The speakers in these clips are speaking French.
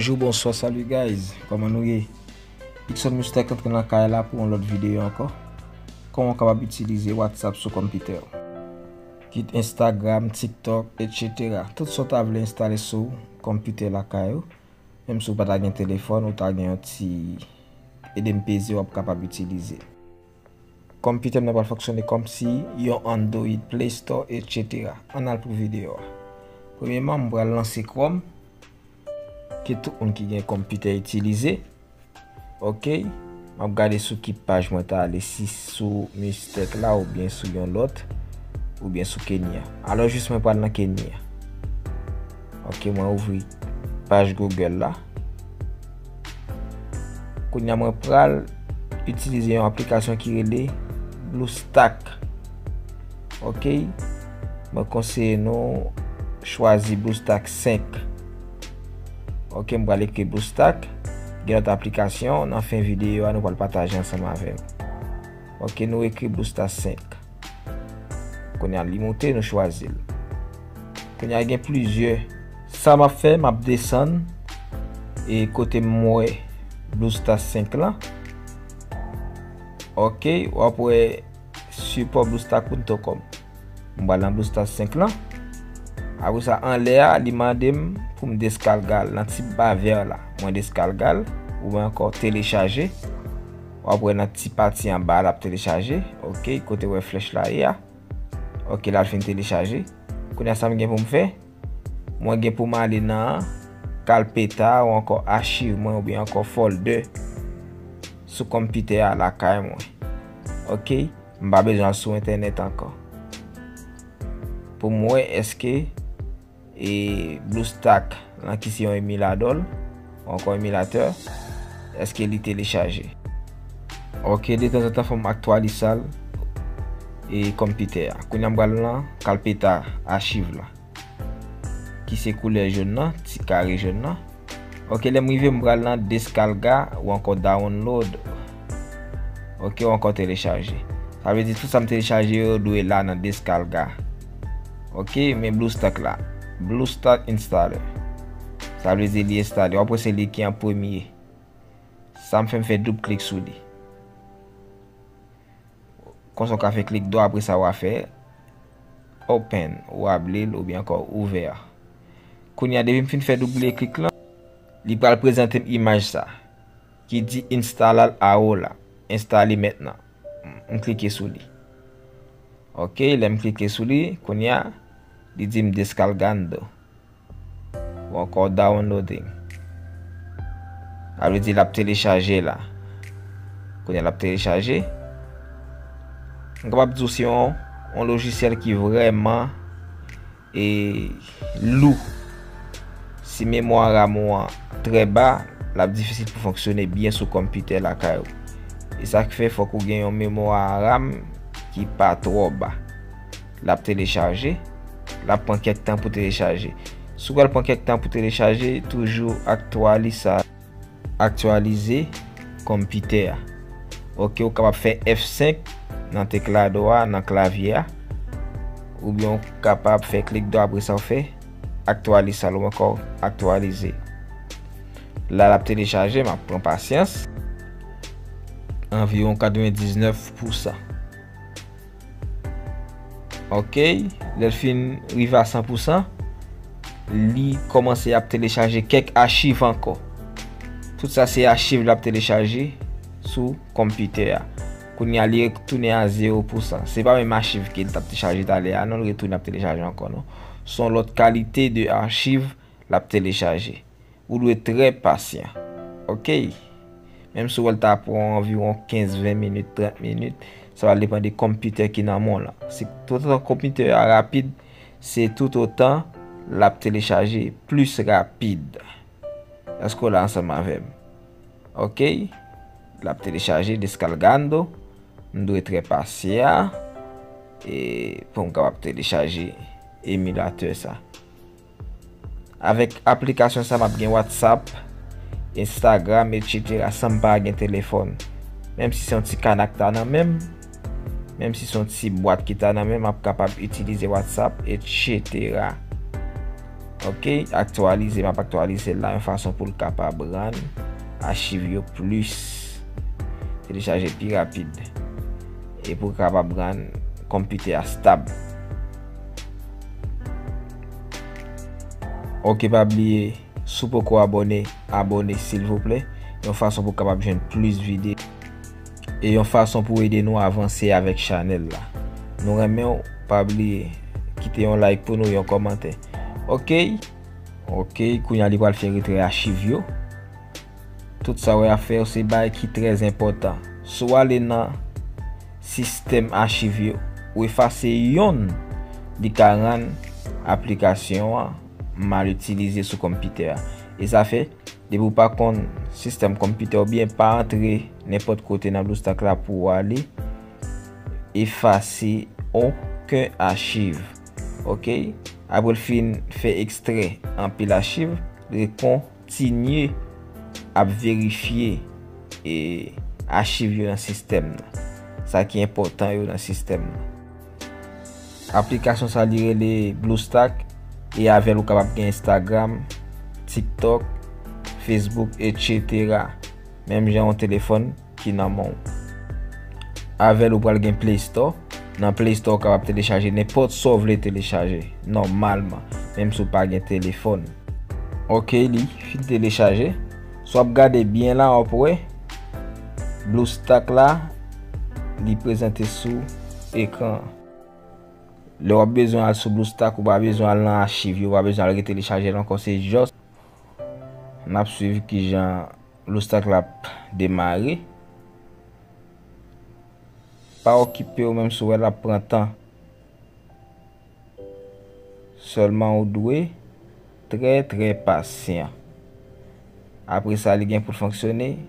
Bonjour, bonsoir, salut guys. Comment nous y est? X-Son Mustech entre dans la là pour une autre vidéo encore. Comment on est capable d'utiliser WhatsApp sur computer. Quitte Instagram, TikTok, etc. Tout ce que vous installer sur computer la caillou. Même si vous n'avez pas de téléphone ou un petit EDMPZ, vous êtes capable d'utiliser. Le computer n'a pas fonctionné comme si il y a Android, Play Store, etc. On a pour vidéo. Premièrement, on va lancer Chrome. Que tout le monde qui a un computer utilisé. Ok. On va regarder sur qui page moi t'as allé, si sur Mustech là ou bien sur yon l'autre ou bien sur Kenya. Alors juste moi parle dans Kenya. Ok, moi ouvrir page Google là. Quand y a moi pral utiliser une application qui est BlueStack. Ok. Moi conseille nous choisir BlueStack 5. Ok, on va aller que BlueStack. Il y a notre application. On a fait une vidéo, nous allons partager ensemble avec vous. Ok, nous écrit BlueStack 5. Qu'on a alimenté, nous choisir. Qu'on a plusieurs. Ça m'a fait, m'a descendre et côté moi BlueStack 5 là. Ok, on pourrait support BlueStack.com. On va dans BlueStack 5 là. Après ça en l'air, il m'a demandé pour me descargal dans petit bavère là, moi descargal ou encore télécharger. Après dans petit parti en bas là télécharger. OK, côté ouais flèche là ya. OK, là je vais télécharger. Connais ça me gain pour me faire. Moi gain pour m'aller dans calpeta ou encore archive moi ou bien encore folder sur computer à la caille moi. OK, m'pas besoin sur internet encore. Pour moi est-ce que et BlueStack là qui c'est un émulateur encore émulateur est-ce qu'il est téléchargé. OK, de temps en temps faut actualiser et computer quand on va là calpeta archive là qui c'est couleur jaune là petit carré jaune là. OK, les river me là descarga ou encore download. OK, encore télécharger, ça veut dire tout ça me télécharger doit là dans descarga. OK, mais BlueStack là BlueStack installer. Ça veut dire l'installer. Après c'est lui qui est en premier. Ça me fait double clic sur lui. Quand on fait clic droit après ça va faire open ou abler ou bien encore ouvert. Quand il y a des fin fait double clic là, il va présenter une image ça qui dit installer AO là, installer maintenant. On clique sur lui. OK, l'aime cliquer sur lui, quand il y a il dit me descargando ou encore downloading. Alors il dit la télécharger là. Qu'on a la télécharger. On capable dire si on un logiciel qui vraiment est lourd. Si mémoire à moi très bas, la difficile pour fonctionner bien sur computer la caillou. Et ça fait faut qu'on gagne une mémoire RAM qui pas trop bas. La télécharger. La prend quelques temps pour télécharger. Si vous prend quelques temps pour télécharger, toujours actualiser computer. OK, vous capable faire F5 dans teclado droit dans clavier ou bien capable faire clic droit après ça fait actualiser ou encore actualiser. Là la télécharger, m'a prend patience. Environ 99%. OK, l'elfin arrive à 100%. Lui commence à télécharger quelques archives encore. Tout ça c'est archives l'a télécharger sur computer. Qu'on y a retourner à 0%. C'est pas même archive qu'il t'a téléchargé d'aller à non retourner à télécharger encore non. Son l'autre qualité de archive l'a télécharger. Vous devez être très patient. OK. Même si vous t'a pour environ 15 20 minutes 30 minutes. Ça va dépendre des computers qui sont dans le monde. Si tout autant computer rapide, c'est tout autant la télécharger plus rapide. Est-ce qu'on l'a ensemble avec? OK. La télécharger descargando. On doit être très patient et pour qu'on capable télécharger émulateur ça. Avec application ça m'a bien WhatsApp, Instagram etc. sans pas un téléphone. Même si c'est un petit canac dans même. Même si son petit boîte qui t'a même capable d'utiliser WhatsApp, etc. OK, actualiser, m'a actualiser là une façon pour le capable rendre archive plus télécharger plus rapide et pour capable rendre computer stable. OK, pas oublier sous pourquoi abonner s'il vous plaît, une façon pour capable joindre plus de vidéos et une façon pour aider nous à avancer avec channel là. Nous remercions, pas oublier quitter un like pour nous et un commentaire. OK, qu'on a li pral faire retrait archive yo. Tout ça on a faire c'est bail qui très important. Soit aller dans système archive yo ou effacer yon di 40 application mal utilisée sur computer. Et ça fait de vous pas contre système computer ou bien pas entrer n'importe côté dans BlueStack là pour aller effacer aucun archive. OK, après le fin fait extrait en pile archive, le continuer à vérifier et archiver dans le système. Ça qui est important dans le système. Application ça lire les BlueStack et avec le capable Instagram, TikTok, Facebook etc. Même j'ai un téléphone qui n'a mon. Avec le capable Play Store. Dans Play Store capable télécharger n'importe sauve les télécharger normalement même si pas un téléphone. OK, li fin télécharger. Soit regarder bien là on pourrait BlueStack là li présenter sous écran. Le ou besoin à sous BlueStack ou pas besoin dans archive, ou pas besoin de télécharger encore c'est juste n'a suivre qui genre BlueStack là démarrer. Pas occupé ou même si elle prend temps seulement on doit très patient après ça les gain pour fonctionner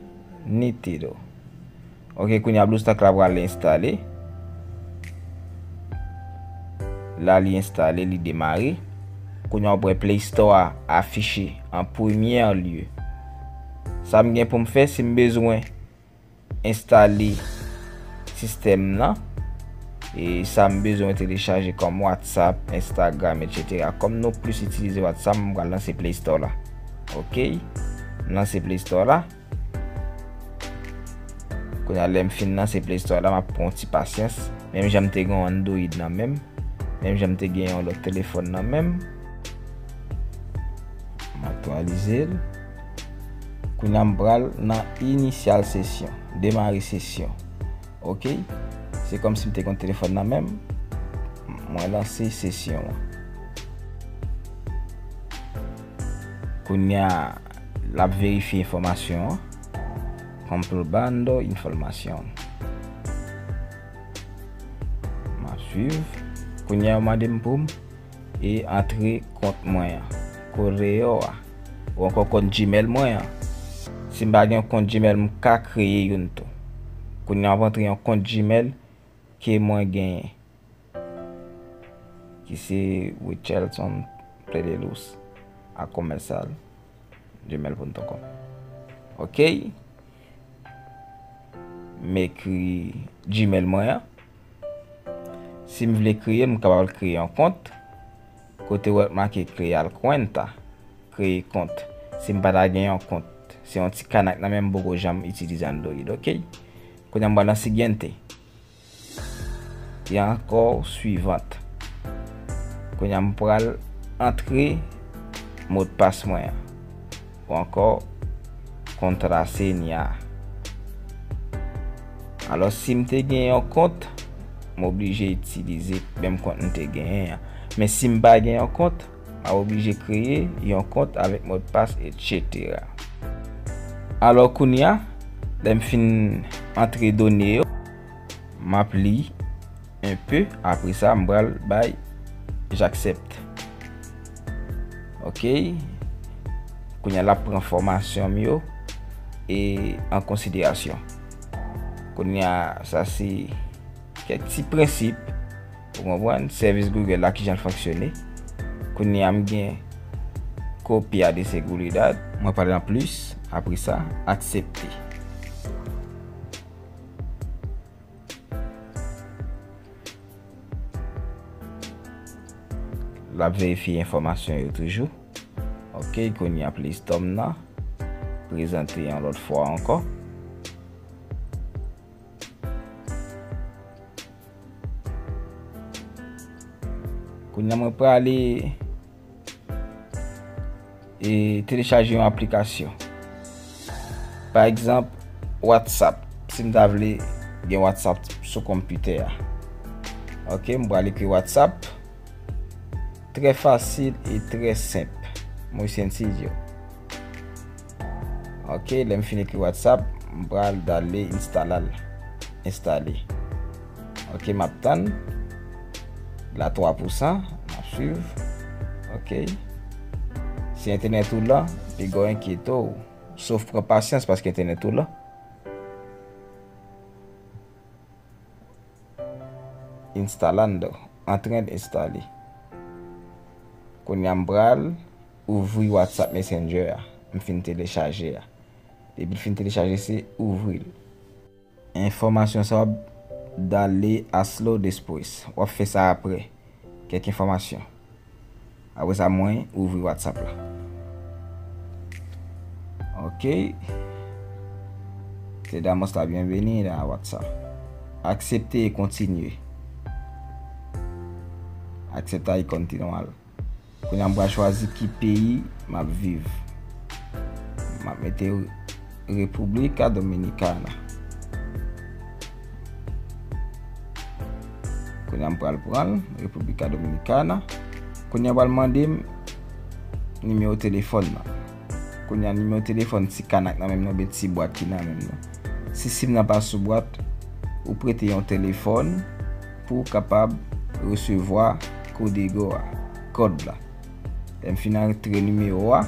nitide. OK, qu'on a BlueStack là pour l'installer là l'installer li démarrer qu'on a pour Play Store affiché en premier lieu. Ça me gain pour me faire si me besoin installer système là et ça me besoin télécharger comme WhatsApp, Instagram etc. Comme nous plus utiliser WhatsApp, on va lancer Play Store là. OK, lancer Play Store là. Quand on aime financer Play Store là, m'a prend petit patience. Même j'aime te gagne Android là même j'aime te gagne un autre téléphone là même. M'actualiser. Quand on bral dans initial session, démarrer session. OK, c'est comme si j'étais contre le téléphone là même. Moi lancer session. Kounya la vérifier information. Comprobando information. Ma suivre. Kounya madame boum et entrer compte moyen. Correo ou encore compte Gmail moyen. Si m'a gen compte Gmail m ka créer une tout. Qu'on a rentré un compte Gmail qui est moins gagné qui c'est Richardson Predelous à commercial gmail.com. OK, m'écrit Gmail moi si me voulez créer me capable créer un compte côté web marqué créer al cuenta créer compte si me pas gagner un compte c'est un petit canac là même beaucoup j'aime utiliser Android. OK, qu'on a la suivante et encore suivante qu'on a pral entrer mot de passe moyen ou encore contrasenya. Alors si me gagne un compte m'obligé utiliser même compte me gagne mais si me pas gagne un compte m'a obligé créer un compte avec mot de passe etc. Alors qu'on a fin entrer données m'appli un peu après ça m'bral bye j'accepte. OK, qu'on a la information mieux et en considération qu'on a ça c'est quelques petits principes pour comprendre service Google là qui j'en fonctionner qu'on a gain copier de sécurité moi parler en plus après ça accepter. La vérifier information toujours. OK, qu'on y a Play Store là. Présenter en l'autre fois encore. Qu'on y a pas aller et télécharger une application. Par exemple, WhatsApp. Si vous avez WhatsApp sur computer. OK, je vais aller créer WhatsApp. Très facile et très simple. Moi c'est insidieux. OK, là je finis avec WhatsApp, je vais d'aller installer. OK, m'attend la 3%, je suivre. OK. Si internet tout là, puis go inquiéto, sauf prendre patience parce que internet tout là. Installando, en train d'installer. Qu'on y a bral ouvrir WhatsApp Messenger, me fin télécharger. Et puis fin télécharger c'est ouvrir. Information ça va d'aller à slow después. On va faire ça après. Quelques informations. Après ça moins ouvrir WhatsApp là. OK. C'est damos la bienvenue à WhatsApp. Accepter et continuer. Accepter et continuer. Qu'on a choisi qui pays m'a vivre. M'a mettre République Dominicaine. Qu'on a prendre République Dominicaine. Qu'on a demander numéro téléphone. Qu'on a numéro téléphone si canac dans même petit boîte qui dans même. Si sim n'a pas sous boîte, ou prêter un téléphone pour capable recevoir code là. Je finis avec le numéro 1.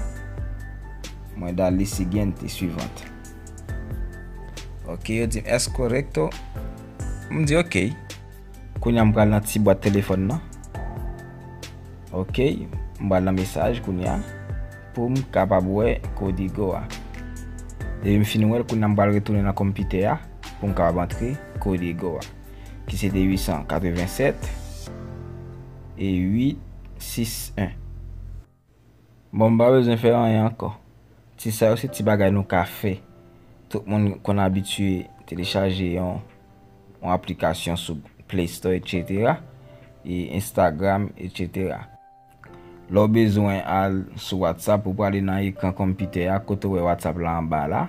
Je vais aller suivante. OK, je dis est-ce correct? Je dis OK. Quand je vais dans petit boîte téléphone là. OK, je vais dans message pour me capable code go. Et je finis avec quand je vais retourner dans computer pour me capable entrer code go qui c'est 887 et 861. Bon, pas besoin de faire rien encore. Si ça aussi, petit bagage nous café. Tout le monde qu'on est habitué télécharger une application sur Play Store, etc. Et Instagram, etc. L'on besoin d'aller sur WhatsApp pour aller dans l'écran computer à côté de WhatsApp là en bas là.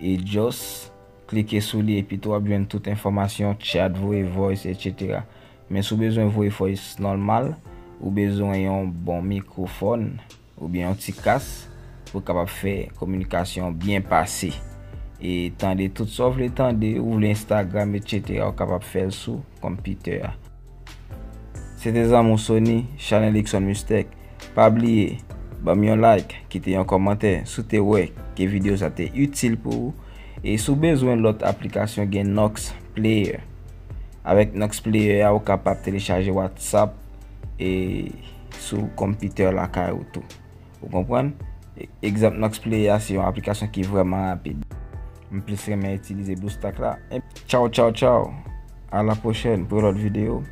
Et juste cliquer sur lui et puis tu as besoin de toute information, chat, voice, etc. Mais si vous avez besoin de voice normal, ou besoin d'un bon microphone ou bien un petit casque pour capable faire communication bien passée et tendez tout sauf les tendez ou l'Instagram etc capable faire sous computer. C'était Zamon Sony, channel X-Son Mustech. Pas oublier, bam un like, quittez un commentaire, soutenez que vidéo ça t'est utile pour vous et si vous avez besoin de l'autre application gain Nox Player. Avec Nox Player, vous êtes capable de télécharger WhatsApp et sur computer la caille ou tout. Vous comprenez? Exemple Nox Player c'est une application qui est vraiment rapide. En plus, je vais utiliser BlueStack là. Ciao, ciao, ciao. À la prochaine pour l'autre vidéo.